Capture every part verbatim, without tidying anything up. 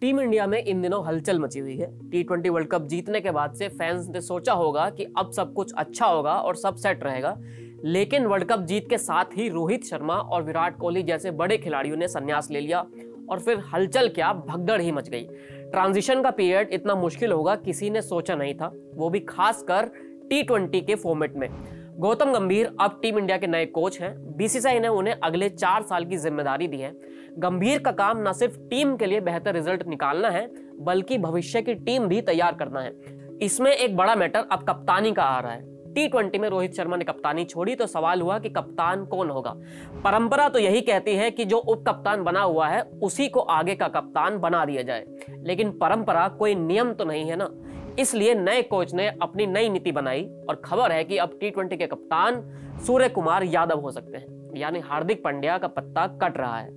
Team India में इन दिनों हलचल मची हुई है। टी ट्वेंटी वर्ल्ड कप जीतने के बाद से फैंस ने सोचा होगा कि अब सब कुछ अच्छा होगा और सब सेट रहेगा, लेकिन वर्ल्ड कप जीत के साथ ही रोहित शर्मा और विराट कोहली जैसे बड़े खिलाड़ियों ने संन्यास ले लिया और फिर हलचल क्या भगदड़ ही मच गई। ट्रांजिशन का पीरियड इतना मुश्किल होगा किसी ने सोचा नहीं था, वो भी खासकर टी ट्वेंटी के फॉर्मेट में। गौतम गंभीर अब टीम इंडिया के नए कोच हैं। बीसीसीआई ने उन्हें अगले चार साल की जिम्मेदारी दी है। गंभीर का काम न सिर्फ टीम के लिए बेहतर रिजल्ट निकालना है, बल्कि भविष्य की टीम भी तैयार करना है। इसमें एक बड़ा मैटर अब कप्तानी का आ रहा है। टी ट्वेंटी में रोहित शर्मा ने कप्तानी छोड़ी तो सवाल हुआ कि कप्तान कौन होगा। परंपरा तो यही कहती है कि जो उप कप्तान बना हुआ है उसी को आगे का कप्तान बना दिया जाए, लेकिन परंपरा कोई नियम तो नहीं है ना। इसलिए नए कोच ने अपनी नई नीति बनाई और खबर है कि अब टी ट्वेंटी के कप्तान सूर्यकुमार यादव हो सकते हैं, यानी हार्दिक पांड्या का पत्ता कट रहा है।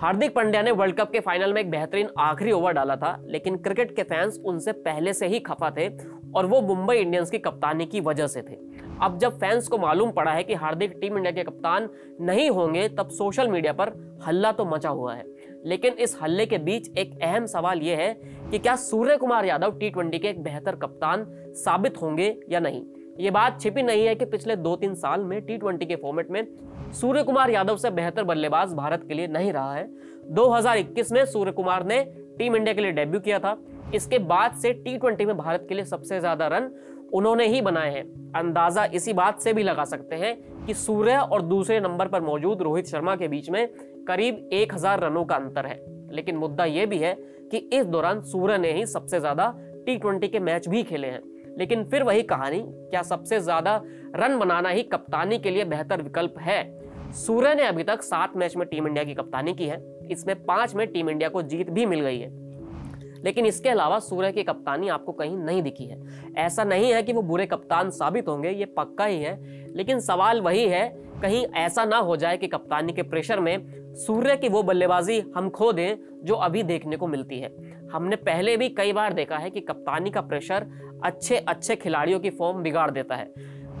हार्दिक पांड्या ने वर्ल्ड कप के फाइनल में एक बेहतरीन आखिरी ओवर डाला था, लेकिन क्रिकेट के फैंस उनसे पहले से ही खफा थे और वो मुंबई इंडियंस की कप्तानी की वजह से थे। अब जब फैंस को मालूम पड़ा है कि हार्दिक टीम इंडिया के कप्तान नहीं होंगे, तब सोशल मीडिया पर हल्ला तो मचा हुआ है, लेकिन इस हल्ले के बीच एक अहम सवाल यह है कि क्या सूर्यकुमार यादव टी ट्वेंटी के एक बेहतर कप्तान साबित होंगे या नहीं। ये बात छिपी नहीं है कि पिछले दो तीन साल में टी ट्वेंटी के फॉर्मेट में सूर्यकुमार यादव से बेहतर बल्लेबाज भारत के लिए नहीं रहा है। दो हज़ार इक्कीस में सूर्यकुमार ने टीम इंडिया के लिए डेब्यू किया था। इसके बाद से टी ट्वेंटी में भारत के लिए सबसे ज्यादा रन उन्होंने ही बनाए हैं। अंदाजा इसी बात से भी लगा सकते हैं कि सूर्य और दूसरे नंबर पर मौजूद रोहित शर्मा के बीच में करीब एक हजार रनों का अंतर है, लेकिन मुद्दा यह भी है कि इस दौरान सूर्य ने ही सबसे ज्यादा टी ट्वेंटी के मैच भी खेले हैं। लेकिन फिर वही कहानी, क्या सबसे ज्यादा रन बनाना ही कप्तानी के लिए बेहतर विकल्प है। सूर्य ने अभी तक सात मैच में टीम इंडिया की कप्तानी की है, इसमें पांच में टीम इंडिया को जीत भी मिल गई है, लेकिन इसके अलावा सूर्य की कप्तानी आपको कहीं नहीं दिखी है। ऐसा नहीं है कि वो बुरे कप्तान साबित होंगे, ये पक्का ही है, लेकिन सवाल वही है कहीं ऐसा ना हो जाए कि कप्तानी के प्रेशर में सूर्य की वो बल्लेबाजी हम खो दें जो अभी देखने को मिलती है। हमने पहले भी कई बार देखा है कि कप्तानी का प्रेशर अच्छे अच्छे खिलाड़ियों की फॉर्म बिगाड़ देता है।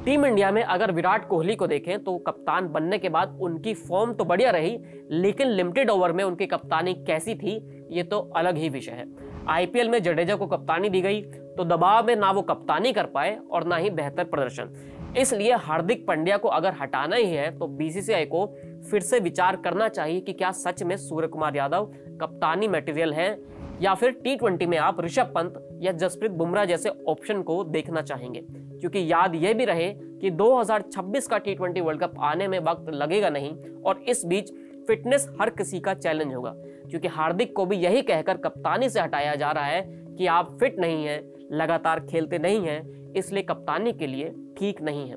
टीम इंडिया में अगर विराट कोहली को देखें तो कप्तान बनने के बाद उनकी फॉर्म तो बढ़िया रही, लेकिन लिमिटेड ओवर में उनकी कप्तानी कैसी थी ये तो अलग ही विषय है। आईपीएल में जडेजा को कप्तानी दी गई तो दबाव में ना वो कप्तानी कर पाए और ना ही बेहतर प्रदर्शन। इसलिए हार्दिक पांड्या को अगर हटाना ही है तो बीसीसीआई को फिर से विचार करना चाहिए कि क्या सच में सूर्यकुमार यादव कप्तानी मटेरियल है या फिर टी ट्वेंटी में आप ऋषभ पंत या जसप्रीत बुमराह जैसे ऑप्शन को देखना चाहेंगे। क्योंकि याद ये भी रहे कि दो हज़ार छब्बीस का टी ट्वेंटी वर्ल्ड कप आने में वक्त लगेगा नहीं और इस बीच फिटनेस हर किसी का चैलेंज होगा, क्योंकि हार्दिक को भी यही कहकर कप्तानी से हटाया जा रहा है कि आप फिट नहीं हैं, लगातार खेलते नहीं हैं, इसलिए कप्तानी के लिए ठीक नहीं है।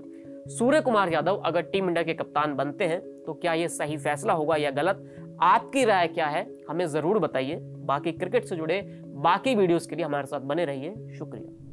सूर्यकुमार यादव अगर टीम इंडिया के कप्तान बनते हैं तो क्या ये सही फैसला होगा या गलत, आपकी राय क्या है हमें ज़रूर बताइए। बाकी क्रिकेट से जुड़े बाकी वीडियोस के लिए हमारे साथ बने रहिए। शुक्रिया।